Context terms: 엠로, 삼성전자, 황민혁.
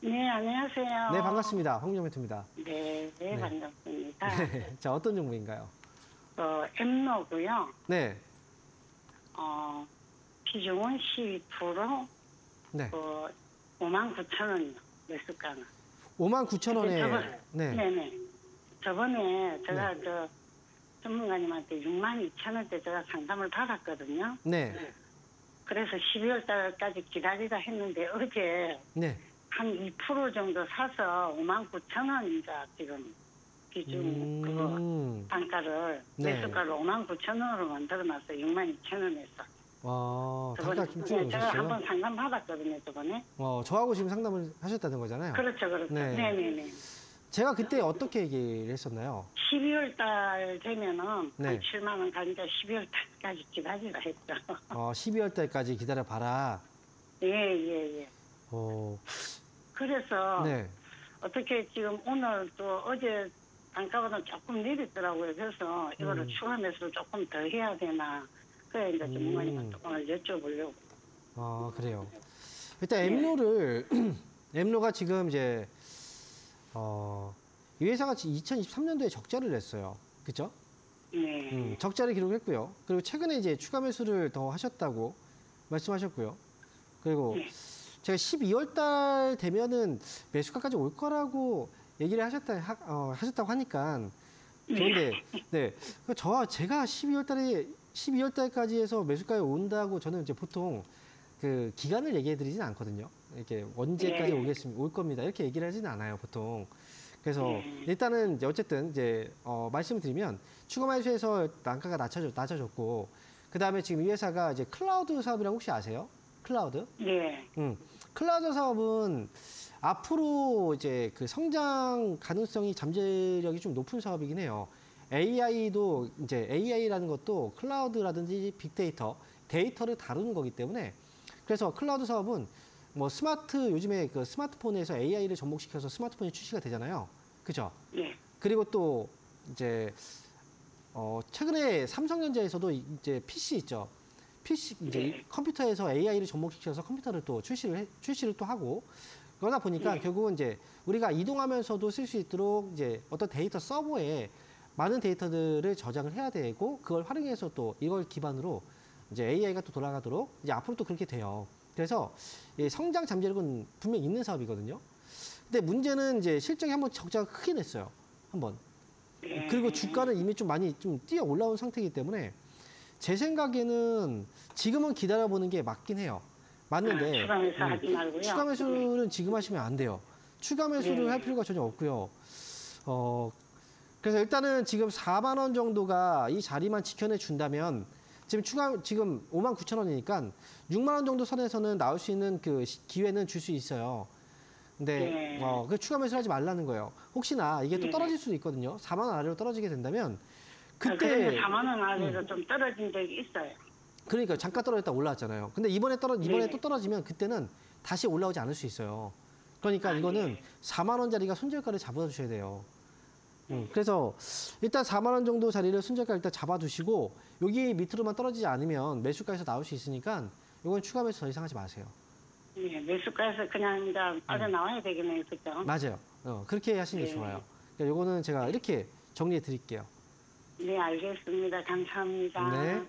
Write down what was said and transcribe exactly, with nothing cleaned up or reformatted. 네, 안녕하세요. 네, 반갑습니다. 황민혁 멘토입니다. 네, 네, 네. 반갑습니다. 네, 자, 어떤 정보인가요? 어, 엠로고요. 네. 어, 비중은 십이 퍼센트, 네. 어, 오만 구천 원이요, 몇 숟가락. 오만 구천 원에? 저번, 네. 네네. 저번에 제가 네. 저 전문가님한테 육만 이천 원대 제가 상담을 받았거든요. 네. 그래서 십이월 달까지 기다리다 했는데 어제 네. 한 이 퍼센트 정도 사서 오만 구천 원인가 지금 비중 음... 그거 단가를 네. 몇 숟가락로 오만 구천 원으로 만들어놨어요. 육만 이천 원에서. 와, 단가 좀 줄여주셨어요? 제가 한번 상담 받았거든요, 저번에. 어, 저하고 지금 상담을 하셨다는 거잖아요. 그렇죠, 그렇죠. 네, 네, 네. 제가 그때 어떻게 얘기를 했었나요? 십이월 달 되면은 네. 한 칠만 원 가니까 십이월 달까지 기다리라 했죠. 어, 십이월 달까지 기다려봐라. 예, 예, 예. 오. 그래서 네. 어떻게 지금 오늘 또 어제 단가보다 조금 내렸더라고요. 그래서 이거를 음. 추가 매수를 조금 더 해야 되나. 그래, 이제 전문가님한테 음. 오늘 여쭤보려고. 아, 그래요. 일단 엠로를, 네. 엠로가 지금 이제, 어, 이 회사가 이천이십삼 년도에 적자를 냈어요. 그죠? 네. 음, 적자를 기록했고요. 그리고 최근에 이제 추가 매수를 더 하셨다고 말씀하셨고요. 그리고 네. 제가 십이월 달 되면은 매수가까지 올 거라고 얘기를 하셨다, 하, 어, 하셨다고 하니까 좋은데, 네. 네. 저와 제가 십이월 달에 십이월 달까지 해서 매수가에 온다고 저는 이제 보통 그 기간을 얘기해드리진 않거든요. 이렇게 언제까지 네. 오겠습니다, 올 겁니다. 이렇게 얘기를 하진 않아요, 보통. 그래서 네. 일단은 이제 어쨌든 이제 어, 말씀을 드리면 추가 매수에서 단가가 낮춰졌, 낮춰졌고, 그 다음에 지금 이 회사가 이제 클라우드 사업이라고 혹시 아세요? 클라우드? 네. 음, 클라우드 사업은 앞으로 이제 그 성장 가능성이 잠재력이 좀 높은 사업이긴 해요. 에이아이도 이제 에이아이라는 것도 클라우드라든지 빅데이터, 데이터를 다루는 거기 때문에 그래서 클라우드 사업은 뭐 스마트 요즘에 그 스마트폰에서 에이아이를 접목시켜서 스마트폰이 출시가 되잖아요. 그죠? 예. 그리고 또 이제 어 최근에 삼성전자에서도 이제 피씨 있죠. 피씨 이제 예. 컴퓨터에서 에이아이를 접목시켜서 컴퓨터를 또 출시를 해, 출시를 또 하고 그러다 보니까 예. 결국은 이제 우리가 이동하면서도 쓸 수 있도록 이제 어떤 데이터 서버에 많은 데이터들을 저장을 해야 되고 그걸 활용해서 또 이걸 기반으로 이제 에이아이가 또 돌아가도록 이제 앞으로 또 그렇게 돼요. 그래서 성장 잠재력은 분명히 있는 사업이거든요. 근데 문제는 이제 실적이 한번 적자가 크게 냈어요. 한번. 그리고 주가는 이미 좀 많이 좀 뛰어 올라온 상태이기 때문에 제 생각에는 지금은 기다려보는 게 맞긴 해요. 맞는데 아, 추가 매수 하지 말고요. 추가 매수는 지금 하시면 안 돼요. 추가 매수를 네. 할 필요가 전혀 없고요. 어. 그래서 일단은 지금 사만 원 정도가 이 자리만 지켜내 준다면 지금 추가 지금 오만 구천 원이니까 육만 원 정도 선에서는 나올 수 있는 그 기회는 줄 수 있어요. 근데 네. 어, 그 추가 매수를 하지 말라는 거예요. 혹시나 이게 네. 또 떨어질 수도 있거든요. 사만 원 아래로 떨어지게 된다면 그때 아, 사만 원 아래로 음. 좀 떨어진 적이 있어요. 그러니까 잠깐 떨어졌다 올라왔잖아요. 근데 이번에 떨어 이번에 네. 또 떨어지면 그때는 다시 올라오지 않을 수 있어요. 그러니까 아, 이거는 네. 사만 원짜리가 손절가를 잡아 주셔야 돼요. 음, 그래서 일단 사만 원 정도 자리를 순절가 일단 잡아두시고 여기 밑으로만 떨어지지 않으면 매수가에서 나올 수 있으니까 이건 추가 매수 더 이상 하지 마세요. 네, 매수가에서 그냥 이제 빠져나와야 되겠네요. 그렇죠? 맞아요. 어, 그렇게 하시는 게 네. 좋아요. 그러니까 이거는 제가 이렇게 정리해 드릴게요. 네, 알겠습니다. 감사합니다. 네.